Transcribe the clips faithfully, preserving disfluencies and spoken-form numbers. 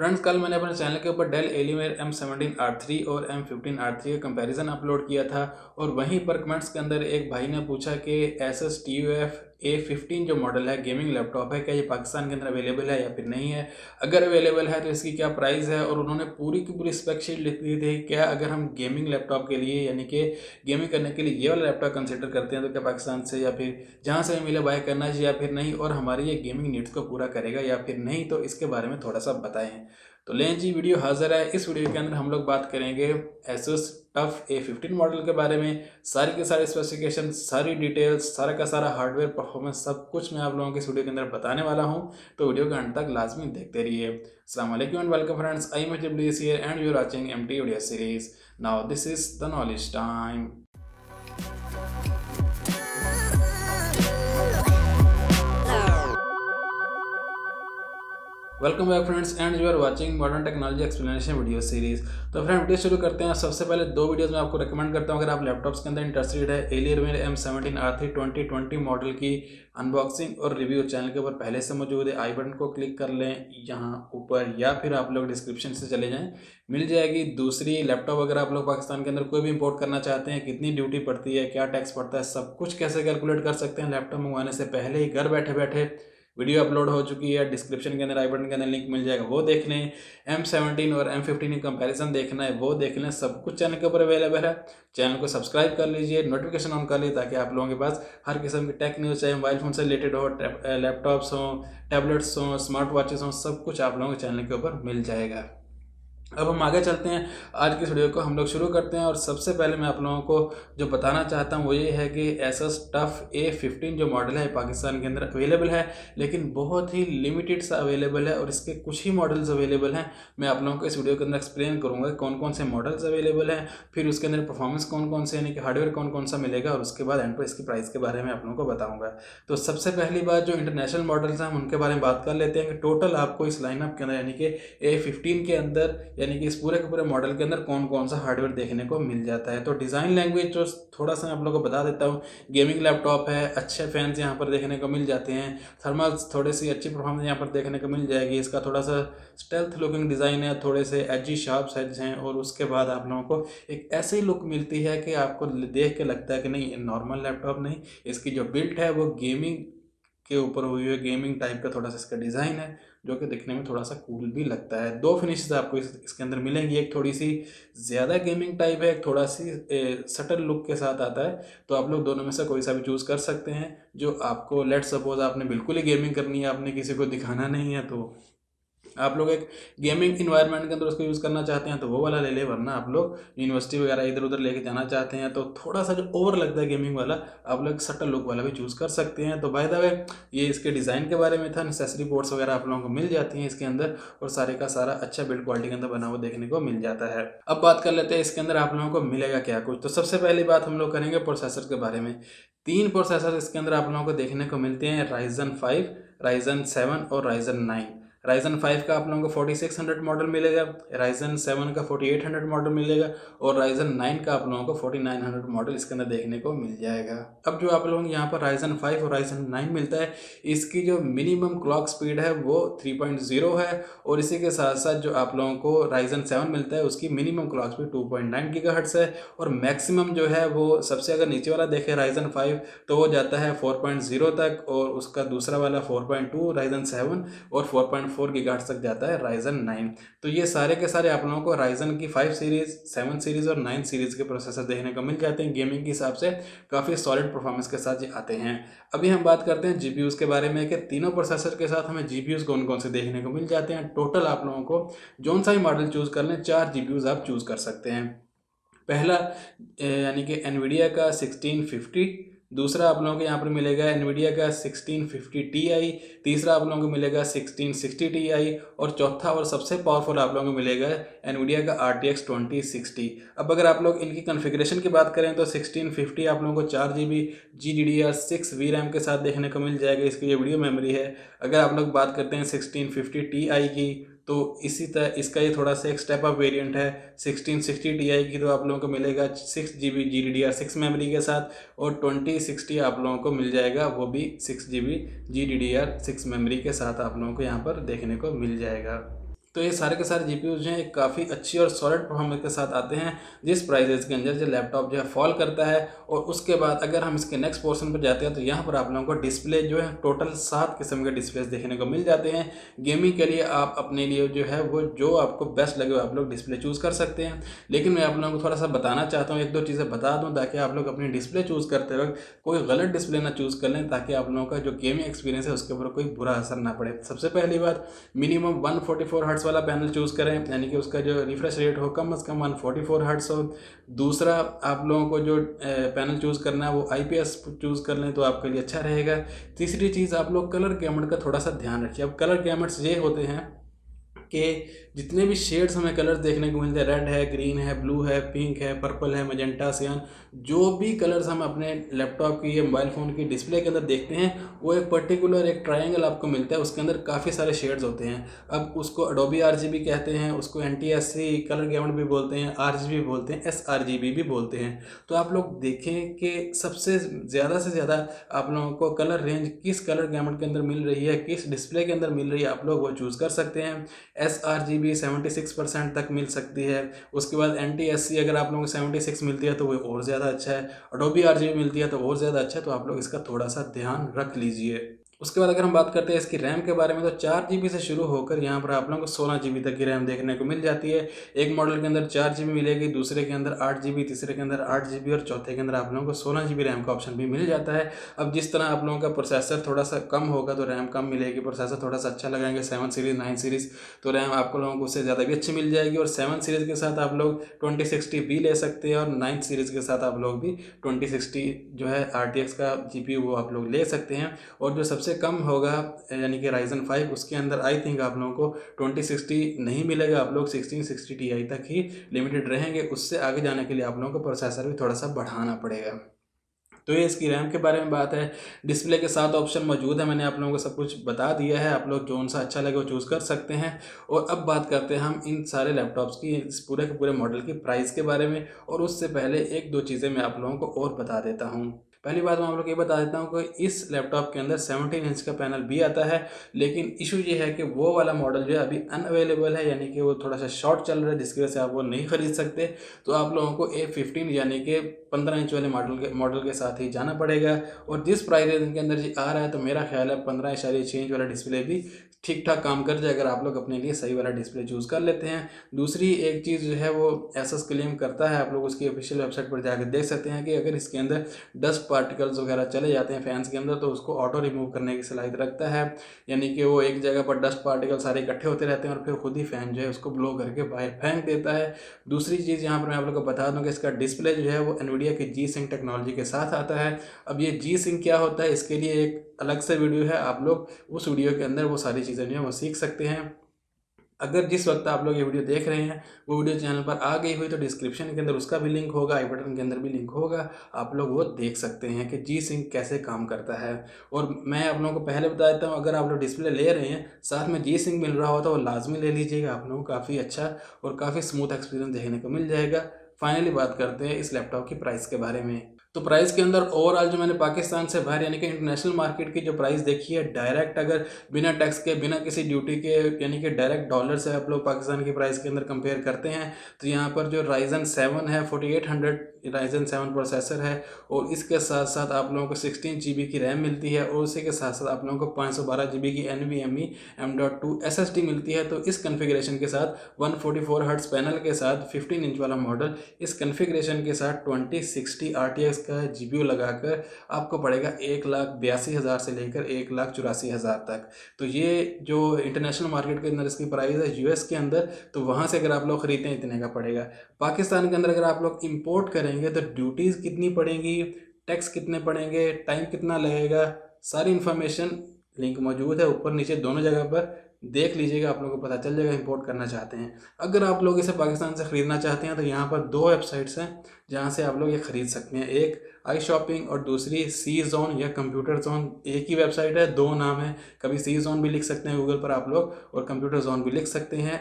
Friends, कल मैंने अपने चैनल के ऊपर Dell Alienware M seventeen R three और एम फिफ्टीन आर थ्री का कंपैरिजन अपलोड किया था और वहीं पर कमेंट्स के अंदर एक भाई ने पूछा कि एसएस टीयूएफ ए फिफ्टीन जो मॉडल है गेमिंग लैपटॉप है, क्या ये पाकिस्तान के अंदर अवेलेबल है या फिर नहीं है, अगर अवेलेबल है तो इसकी क्या प्राइस है। और उन्होंने पूरी की पूरी स्पेक शीट लिख दी थी, क्या अगर हम गेमिंग लैपटॉप के लिए यानी कि गेमिंग करने के लिए ये वाला लैपटॉप कंसिडर करते हैं तो क्या पाकिस्तान से या फिर जहाँ से मिले बाय करना चाहिए या फिर नहीं, और हमारी ये गेमिंग नीड्स को पूरा करेगा या फिर नहीं, तो इसके बारे में थोड़ा सा बताएं। तो लें जी, वीडियो हाजिर है। इस वीडियो के अंदर हम लोग बात करेंगे Asus TUF A fifteen model के बारे में, सारी के सारे स्पेसिफिकेशन, सारी डिटेल्स, सारा का सारा हार्डवेयर परफॉर्मेंस, सब कुछ मैं आप लोगों के इस वीडियो के अंदर बताने वाला हूं, तो वीडियो का अंत तक लाजमी देखते रहिए। अस्सलाम वालेकुम and welcome friends, I am W C and you are watching M T video series. Now this is the knowledge time. Welcome back friends and you are watching modern technology explanation video series. तो friend, video शुरू करते हैं। सबसे पहले दो videos मैं आपको recommend करता हूं अगर आप लैपटॉप्स के अंदर इंटरेस्टेड है। Alienware M seventeen R three twenty twenty model की अनबॉक्सिंग और रिव्यू चैनल के ऊपर पहले से मौजूद है, आई बटन को क्लिक कर लें यहाँ ऊपर या फिर आप लोग डिस्क्रिप्शन से चले जाएँ, मिल जाएगी। दूसरी लैपटॉप अगर आप लोग पाकिस्तान के अंदर कोई भी इंपोर्ट करना चाहते हैं, कितनी ड्यूटी पड़ती है, क्या टैक्स पड़ता है, सब कुछ कैसे कैलकुलेट कर सकते हैं लैपटॉप मंगवाने से पहले ही, घर बैठे बैठे वीडियो अपलोड हो चुकी है। डिस्क्रिप्शन के अंदर आई बटन के अंदर लिंक मिल जाएगा, वो देख लें। एम सेवनटीन और एम फिफ्टीन का कंपैरिजन देखना है वो देख लें, सब कुछ चैनल के ऊपर अवेलेबल है। चैनल को सब्सक्राइब कर लीजिए, नोटिफिकेशन ऑन कर लीजिए ताकि आप लोगों के पास हर किस्म की टेक न्यूज़, चाहे मोबाइल फ़ोन से रिलेटेड हो, लैपटॉप्स हों, टैबलेट्स हों, स्मार्ट वॉचेस हों, सब कुछ आप लोगों के चैनल के ऊपर मिल जाएगा। अब हम आगे चलते हैं, आज की वीडियो को हम लोग शुरू करते हैं। और सबसे पहले मैं आप लोगों को जो बताना चाहता हूं वो ये है कि एसएस टफ ए फिफ्टीन जो मॉडल है पाकिस्तान के अंदर अवेलेबल है, लेकिन बहुत ही लिमिटेड सा अवेलेबल है और इसके कुछ ही मॉडल्स अवेलेबल हैं। मैं आप लोगों को इस वीडियो के अंदर एक्सप्लेन करूँगा कौन कौन से मॉडल्स अवेलेबल हैं, फिर उसके अंदर परफॉर्मेंस कौन कौन से यानी कि हार्डवेयर कौन कौन सा मिलेगा, और उसके बाद एंड पर इसकी प्राइस के बारे में आप लोगों को बताऊँगा। तो सबसे पहली बात, जो इंटरनेशनल मॉडल्स हैं हम उनके बारे में बात कर लेते हैं कि टोटल आपको इस लाइनअप के अंदर यानी कि ए फिफ्टीन के अंदर यानी कि इस पूरे के पूरे मॉडल के अंदर कौन कौन सा हार्डवेयर देखने को मिल जाता है। तो डिज़ाइन लैंग्वेज जो थोड़ा सा आप लोगों को बता देता हूँ, गेमिंग लैपटॉप है, अच्छे फैंस यहाँ पर देखने को मिल जाते हैं, थर्मल्स थोड़ी सी अच्छी परफॉर्मेंस यहाँ पर देखने को मिल जाएगी, इसका थोड़ा सा स्टेल्थ लुकिंग डिज़ाइन है, थोड़े से एजी शार्प्स एज हैं, और उसके बाद आप लोगों को एक ऐसी लुक मिलती है कि आपको देख के लगता है कि नहीं नॉर्मल लैपटॉप नहीं, इसकी जो बिल्ट है वो गेमिंग के ऊपर हुई है, गेमिंग टाइप का थोड़ा सा इसका डिज़ाइन है जो कि दिखने में थोड़ा सा कूल भी लगता है। दो फिनिशेस आपको इस, इसके अंदर मिलेंगी, एक थोड़ी सी ज़्यादा गेमिंग टाइप है, एक थोड़ा सी ए, सटल लुक के साथ आता है। तो आप लोग दोनों में से कोई सा भी चूज़ कर सकते हैं जो आपको, लेट सपोज आपने बिल्कुल ही गेमिंग करनी है, आपने किसी को दिखाना नहीं है, तो आप लोग एक गेमिंग इन्वायरमेंट के अंदर उसको यूज़ करना चाहते हैं तो वो वाला ले ले, वरना आप लोग यूनिवर्सिटी वगैरह इधर उधर लेके जाना चाहते हैं तो थोड़ा सा जो ओवर लगता है गेमिंग वाला, आप लोग सटल लुक वाला भी चूज़ कर सकते हैं। तो बाय द वे ये इसके डिज़ाइन के बारे में था, नेसेसरी बोर्ड्स वगैरह आप लोगों को मिल जाती हैं इसके अंदर, और सारे का सारा अच्छा बिल्ड क्वालिटी के अंदर बना हुआ देखने को मिल जाता है। अब बात कर लेते हैं इसके अंदर आप लोगों को मिलेगा क्या कुछ। तो सबसे पहली बात हम लोग करेंगे प्रोसेसर के बारे में। तीन प्रोसेसर इसके अंदर आप लोगों को देखने को मिलते हैं, राइजन फाइव, राइजन सेवन और राइजन नाइन। राइजन फाइव का आप लोगों को फोर्टी सिक्स हंड्रेड मॉडल मिलेगा, राइजन सेवन का फोर्टी एट हंड्रेड मॉडल मिलेगा और राइजन नाइन का आप लोगों को फोर्टी नाइन हंड्रेड मॉडल इसके अंदर देखने को मिल जाएगा। अब जो आप लोगों को यहाँ पर राइजन फाइव और राइजन नाइन मिलता है, इसकी जो मिनिमम क्लॉक स्पीड है वो थ्री पॉइंट ज़ीरो है, और इसी के साथ साथ जो आप लोगों को राइजन सेवन मिलता है उसकी minimum clock speed two point nine gigahertz है, और मैक्सिमम जो है वो सबसे अगर नीचे वाला देखें राइजन फाइव तो वो जाता है फोर पॉइंट ज़ीरो तक, और उसका दूसरा वाला four point two Ryzen seven और फोर फोर गीगाहर्ट्ज़ तक जाता है राइजन नाइन। तो ये सारे के सारे आप लोगों को राइजन की फाइव सीरीज़, सेवन सीरीज़ और नाइन सीरीज़ के प्रोसेसर देखने को मिल जाते हैं, गेमिंग के हिसाब से काफ़ी सॉलिड परफॉर्मेंस के साथ ये आते हैं। अभी हम बात करते हैं जीपीयूज़ के बारे में कि तीनों प्रोसेसर के साथ हमें जीपीयूज़ कौन कौन से देखने को मिल जाते हैं। टोटल आप लोगों को जो सा ही मॉडल चूज़ कर लें, चार जीपीयूज़ आप चूज़ कर सकते हैं। पहला यानी कि एनवीडिया का सिक्सटीन फिफ्टी, दूसरा आप लोगों को यहाँ पर मिलेगा एनवीडिया का सिक्सटीन फिफ्टी टी आई, तीसरा आप लोगों को मिलेगा सिक्सटीन सिक्सटी टी आई, और चौथा और सबसे पावरफुल आप लोगों को मिलेगा एनवीडिया का R T X twenty sixty. अब अगर आप लोग इनकी कॉन्फ़िगरेशन की बात करें तो सिक्सटीन फिफ्टी आप लोगों को चार G B G D D R six V RAM के साथ देखने को मिल जाएगा, इसकी ये वीडियो मेमोरी है। अगर आप लोग बात करते हैं सिक्सटीन फिफ्टी टी आई की तो इसी तरह इसका ये थोड़ा सा एक स्टेप अप वेरिएंट है, सिक्सटीन सिक्सटी टी आई की तो आप लोगों को मिलेगा six G B G D D R six memory के साथ, और ट्वेंटी सिक्सटी आप लोगों को मिल जाएगा वो भी six G B G D D R six memory के साथ आप लोगों को यहाँ पर देखने को मिल जाएगा। तो ये सारे के सारे जीपीयू जो हैं काफ़ी अच्छी और सॉलिड परफॉर्मेंस के साथ आते हैं, जिस प्राइजेस के अंदर जो लैपटॉप जो है फॉल करता है। और उसके बाद अगर हम इसके नेक्स्ट पोर्शन पर जाते हैं तो यहाँ पर आप लोगों को डिस्प्ले जो है टोटल सात किस्म के डिस्प्लेस देखने को मिल जाते हैं। गेमिंग के लिए आप अपने लिए जो है वो जो आपको बेस्ट लगे आप लोग डिस्प्ले चूज़ कर सकते हैं। लेकिन मैं आप लोगों को थोड़ा सा बताना चाहता हूँ, एक दो चीज़ें बता दूँ ताकि आप लोग अपनी डिस्प्ले चूज़ करते वक्त कोई गलत डिस्प्ले ना चूज़ कर लें, ताकि आप लोगों का जो गेमिंग एक्सपीरियंस है उसके ऊपर कोई बुरा असर ना पड़े। सबसे पहली बात, minimum one forty four hertz वाला पैनल चूज़ करें, यानी कि उसका जो रिफ्रेश रेट हो कम से कम वन फोर्टी फोर हर्ट्स हो। दूसरा, आप लोगों को जो पैनल चूज़ करना है वो आईपीएस चूज़ कर लें तो आपके लिए अच्छा रहेगा। तीसरी चीज़, आप लोग कलर गैमेट का थोड़ा सा ध्यान रखिए। अब कलर गैमेट्स ये होते हैं के जितने भी शेड्स हमें कलर्स देखने को मिलते हैं, रेड है, ग्रीन है, ब्लू है, पिंक है, पर्पल है, मैजेंटा, सियान, जो भी कलर्स हम अपने लैपटॉप की या मोबाइल फ़ोन की डिस्प्ले के अंदर देखते हैं वो एक पर्टिकुलर एक ट्रायंगल आपको मिलता है, उसके अंदर काफ़ी सारे शेड्स होते हैं। अब उसको अडोबी आरजीबी कहते हैं, उसको एनटीएससी कलर गैमेट भी बोलते हैं, आरजीबी बोलते हैं, एसआरजीबी भी बोलते हैं। तो आप लोग देखें कि सबसे ज़्यादा से ज़्यादा आप लोगों को कलर रेंज किस कलर गैमेट के अंदर मिल रही है, किस डिस्प्ले के अंदर मिल रही है, आप लोग वो चूज़ कर सकते हैं। S R G B seventy six percent तक मिल सकती है, उसके बाद एन टी एस सी अगर आप लोगों को सेवेंटी सिक्स मिलती है तो वो और ज़्यादा अच्छा है, अडोबी आर जी बी मिलती है तो और ज़्यादा अच्छा है। तो आप लोग इसका थोड़ा सा ध्यान रख लीजिए। उसके बाद अगर हम बात करते हैं इसकी रैम के बारे में, तो चार जी बी से शुरू होकर यहाँ पर आप लोगों को सोलह जी बी तक की रैम देखने को मिल जाती है। एक मॉडल के अंदर चार जी बी मिलेगी, दूसरे के अंदर आठ जी बी, तीसरे के अंदर आठ जी बी और चौथे के अंदर आप लोगों को सोलह जी बी रैम का ऑप्शन भी मिल जाता है। अब जिस तरह आप लोगों का प्रोसेसर थोड़ा सा कम होगा तो रैम कम मिलेगी, प्रोसेसर थोड़ा सा अच्छा लगाएंगे सेवन सीरीज़ नाइन सीरीज़ तो रैम आपको लोगों को उससे ज़्यादा भी अच्छी मिल जाएगी। और सेवन सीरीज़ के साथ आप लोग ट्वेंटी सिक्सटी भी ले सकते हैं और नाइन सीरीज़ के साथ आप लोग भी ट्वेंटी सिक्सटी जो है आर टी एक्स का जी पी यू वो आप लोग ले सकते हैं। और जो से कम होगा यानी कि Ryzen फाइव, उसके अंदर आई थिंक आप लोगों को ट्वेंटी सिक्सटी नहीं मिलेगा, आप लोग सिक्सटीन सिक्सटी Ti तक ही लिमिटेड रहेंगे। उससे आगे जाने के लिए आप लोगों को प्रोसेसर भी थोड़ा सा बढ़ाना पड़ेगा। तो ये इसकी रैम के बारे में बात है। डिस्प्ले के साथ ऑप्शन मौजूद है, मैंने आप लोगों को सब कुछ बता दिया है, आप लोग जो सा अच्छा लगे वो चूज़ कर सकते हैं। और अब बात करते हैं हम इन सारे लैपटॉप्स की, इस पूरे के पूरे मॉडल की प्राइस के बारे में। और उससे पहले एक दो चीज़ें मैं आप लोगों को और बता देता हूँ। पहली बात मैं आप लोग ये बता देता हूँ कि इस लैपटॉप के अंदर सेवनटीन इंच का पैनल भी आता है, लेकिन इशू ये है कि वो वाला मॉडल जो है अभी अनअवेलेबल है, यानी कि वो थोड़ा सा शॉर्ट चल रहा है, जिसकी वजह से आप वो नहीं खरीद सकते। तो आप लोगों को ए फिफ्टीन यानी कि पंद्रह इंच वाले मॉडल के मॉडल के साथ ही जाना पड़ेगा। और जिस प्राइस रेंज के अंदर ये आ रहा है तो मेरा ख्याल है पंद्रह इशारे छः इंच वाला डिस्प्ले भी ठीक ठाक काम कर जाए, अगर आप लोग अपने लिए सही वाला डिस्प्ले चूज़ कर लेते हैं। दूसरी एक चीज़ जो है वो एसस क्लेम करता है, आप लोग उसकी ऑफिशियल वेबसाइट पर जाकर देख सकते हैं कि अगर इसके अंदर डस्ट पार्टिकल्स वगैरह चले जाते हैं फैंस के अंदर तो उसको ऑटो रिमूव करने की सलाहियत रखता है, यानी कि वो एक जगह पर डस्ट पार्टिकल सारे इकट्ठे होते रहते हैं और फिर खुद ही फ़ैन जो है उसको ब्लो करके बाहर फेंक देता है। दूसरी चीज़ यहाँ पर मैं आप लोग को बता दूँ कि इसका डिस्प्ले जो है वो एनवीडिया की जी सिंक टेक्नोलॉजी के साथ आता है। अब ये जी सिंक क्या होता है, इसके लिए एक अलग से वीडियो है, आप लोग उस वीडियो के अंदर वो सारी चीज़ें जो है वो सीख सकते हैं। अगर जिस वक्त आप लोग ये वीडियो देख रहे हैं वो वीडियो चैनल पर आ गई हुई तो डिस्क्रिप्शन के अंदर उसका भी लिंक होगा, आई बटन के अंदर भी लिंक होगा, आप लोग वो देख सकते हैं कि जी सिंक कैसे काम करता है। और मैं आप लोगों को पहले बता देता हूँ, अगर आप लोग डिस्प्ले ले रहे हैं साथ में जी सिंक मिल रहा हो तो वो लाजमी ले लीजिएगा, आप लोगों को काफ़ी अच्छा और काफ़ी स्मूथ एक्सपीरियंस देखने को मिल जाएगा। फाइनली बात करते हैं इस लैपटॉप की प्राइस के बारे में। तो प्राइस के अंदर ओवरऑल जो मैंने पाकिस्तान से बाहर यानी कि इंटरनेशनल मार्केट की जो प्राइस देखी है, डायरेक्ट अगर बिना टैक्स के बिना किसी ड्यूटी के यानी कि डायरेक्ट डॉलर से आप लोग पाकिस्तान की प्राइस के अंदर कंपेयर करते हैं तो यहाँ पर जो Ryzen सेवन है forty eight hundred Ryzen seven processor है और इसके साथ साथ आप लोगों को सिक्सटीन जी बी की रैम मिलती है और उसी के साथ साथ आप लोगों को पाँच सौ बारह जी बी की N V M E M dot two S S D मिलती है। तो इस कन्फिग्रेशन के साथ one forty four hertz panel के साथ फिफ्टीन इंच वाला मॉडल इस कन्फिग्रेशन के साथ twenty sixty R T X का जीपीयू लगाकर आपको पड़ेगा एक लाख बयासी हज़ार से लेकर एक लाख चौरासी हज़ार तक। तो ये जो इंटरनेशनल मार्केट के अंदर इसकी प्राइस है यूएस के अंदर, तो वहाँ से अगर आप लोग ख़रीदें इतने का पड़ेगा। पाकिस्तान के अंदर अगर आप लोग इंपोर्ट करेंगे तो ड्यूटीज़ कितनी पड़ेंगी, टैक्स कितने पड़ेंगे, टाइम कितना लगेगा, सारी इन्फॉर्मेशन लिंक मौजूद है ऊपर नीचे दोनों जगह पर, देख लीजिएगा, आप लोगों को पता चल जाएगा इंपोर्ट करना चाहते हैं। अगर आप लोग इसे पाकिस्तान से ख़रीदना चाहते हैं तो यहाँ पर दो वेबसाइट्स हैं जहाँ से आप लोग ये ख़रीद सकते हैं, एक आई शॉपिंग और दूसरी सी जोन या कंप्यूटर जोन। एक ही वेबसाइट है, दो नाम है, कभी सी जोन भी लिख सकते हैं गूगल पर आप लोग और कंप्यूटर जोन भी लिख सकते हैं।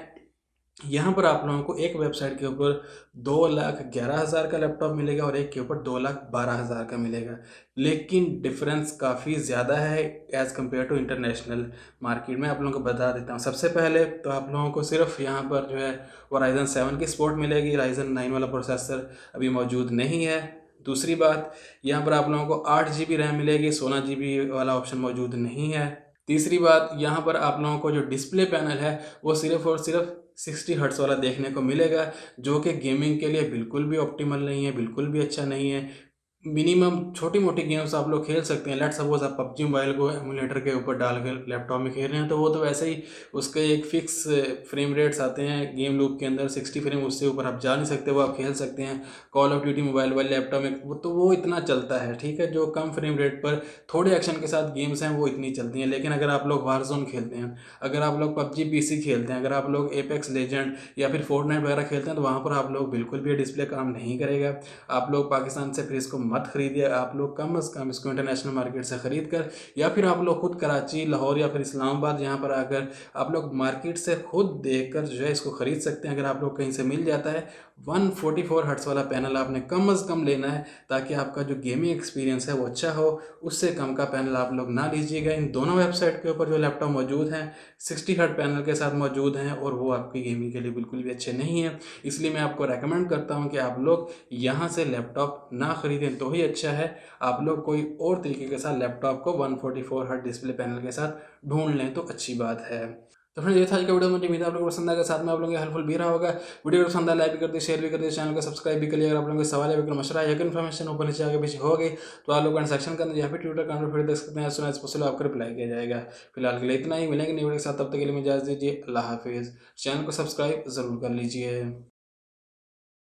यहाँ पर आप लोगों को एक वेबसाइट के ऊपर दो लाख ग्यारह हज़ार का लैपटॉप मिलेगा और एक के ऊपर दो लाख बारह हज़ार का मिलेगा, लेकिन डिफरेंस काफ़ी ज़्यादा है as compare to international market में। आप लोगों को बता देता हूँ, सबसे पहले तो आप लोगों को सिर्फ यहाँ पर जो है वो राइजन सेवन की सपोर्ट मिलेगी, राइजन नाइन वाला प्रोसेसर अभी मौजूद नहीं है। दूसरी बात, यहाँ पर आप लोगों को आठ जी बी रैम मिलेगी, सोलह जी बी वाला ऑप्शन मौजूद नहीं है। तीसरी बात, यहाँ पर आप लोगों को जो डिस्प्ले पैनल है वो सिर्फ़ और सिर्फ साठ हर्ट्ज़ वाला देखने को मिलेगा, जो कि गेमिंग के लिए बिल्कुल भी ऑप्टिमल नहीं है, बिल्कुल भी अच्छा नहीं है। मिनिमम छोटी मोटी गेम्स आप लोग खेल सकते हैं, लेट सपोज आप पबजी मोबाइल को एमुलेटर के ऊपर डाल कर लैपटॉप में खेल रहे हैं तो वो तो वैसे ही उसके एक फ़िक्स फ्रेम रेट्स आते हैं गेम लूप के अंदर, साठ फ्रेम, उससे ऊपर आप जा नहीं सकते, वो आप खेल सकते हैं। कॉल ऑफ ड्यूटी मोबाइल वाले लैपटॉप में वो तो वो इतना चलता है, ठीक है, जो कम फ्रेम रेट पर थोड़े एक्शन के साथ गेम्स हैं वो इतनी चलती हैं। लेकिन अगर आप लोग वारजोन खेलते हैं, अगर आप लोग पबजी पी सी खेलते हैं, अगर आप लोग एपेक्स लेजेंड या फिर फोर्टनाइट वगैरह खेलते हैं तो वहाँ पर आप लोग बिल्कुल भी डिस्प्ले काम नहीं करेगा। आप लोग पाकिस्तान से फिर इसको मत खरीदिए, आप लोग कम अज़ कम इसको इंटरनेशनल मार्केट से ख़रीद कर या फिर आप लोग खुद कराची, लाहौर या फिर इस्लामाबाद यहाँ पर आकर आप लोग मार्केट से खुद देखकर जो है इसको ख़रीद सकते हैं। अगर आप लोग कहीं से मिल जाता है एक सौ चौवालीस हर्ट्ज़ वाला पैनल आपने कम अज़ कम लेना है ताकि आपका जो गेमिंग एक्सपीरियंस है वो अच्छा हो, उससे कम का पैनल आप लोग ना लीजिएगा। इन दोनों वेबसाइट के ऊपर जो लैपटॉप मौजूद हैं साठ हर्ट्ज़ पैनल के साथ मौजूद हैं और वो आपकी गेमिंग के लिए बिल्कुल भी अच्छे नहीं हैं, इसलिए मैं आपको रेकमेंड करता हूँ कि आप लोग यहाँ से लैपटॉप ना ख़रीदें तो ही अच्छा है। आप लोग कोई और तरीके के साथ लैपटॉप को एक सौ चौवालीस हर्ट्ज़ डिस्प्ले पैनल के साथ ढूंढ लें तो अच्छी बात है। तो फ्रेंड्स ये था आज का वीडियो, मुझे उम्मीद है आप लोगों को पसंद आएगा, साथ में आप लोगों के हेल्पफुल भी रहा होगा। वीडियो को पसंद आए लाइक भी कर दे, शेयर भी कर दे, चैनल को सब्सक्राइब भी करिए। अगर आप लोगों के सवाल या कोई मशवरा या कोई इन्फॉर्मेशन ऊपर नीचे आगे पीछे होगी तो आप लोग कमेंट सेक्शन के अंदर या फिर ट्विटर के अंदर फिर देख सकते हैं, सुना पॉसिबल आपको रिप्लाई किया जाएगा। फिलहाल के लिए इतना ही, मिलेंगे नई वीडियो के साथ, तब तक के लिए मुझे इजाज़त दीजिए, अल्लाह हाफिज़। चैनल को सब्सक्राइब ज़रूर कर लीजिए।